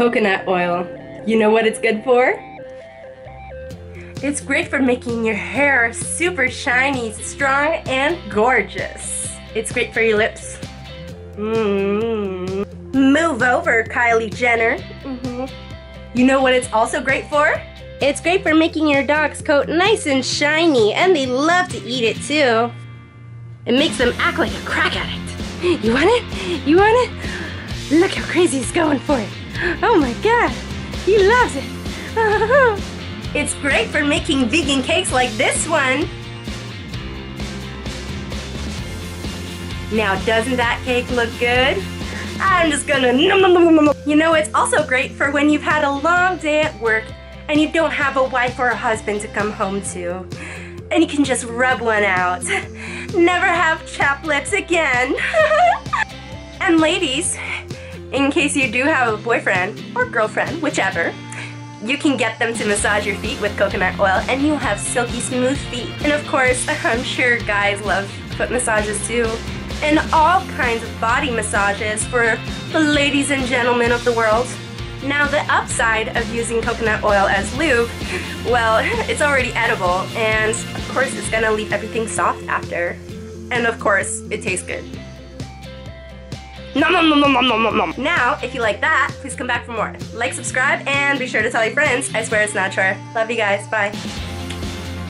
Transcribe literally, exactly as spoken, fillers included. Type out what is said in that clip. coconut oil. You know what it's good for? It's great for making your hair super shiny, strong, and gorgeous. It's great for your lips. Mm. Move over, Kylie Jenner. Mm-hmm. You know what it's also great for? It's great for making your dog's coat nice and shiny, and they love to eat it too. It makes them act like a crack addict. You want it? You want it? Look how crazy he's going for it. Oh my god, he loves it. It's great for making vegan cakes like this one. Now doesn't that cake look good? I'm just gonna nom nom nom nom. You know, it's also great for when you've had a long day at work and you don't have a wife or a husband to come home to. And you can just rub one out. Never have chapped lips again. And ladies, in case you do have a boyfriend or girlfriend, whichever, you can get them to massage your feet with coconut oil and you'll have silky smooth feet. And of course, I'm sure guys love foot massages too. And all kinds of body massages for the ladies and gentlemen of the world. Now the upside of using coconut oil as lube, well, it's already edible and of course it's gonna leave everything soft after. And of course, it tastes good. Nom, nom, nom, nom, nom, nom, nom. Now, if you like that, please come back for more. Like, subscribe, and be sure to tell your friends. I swear it's not a chore. Love you guys. Bye.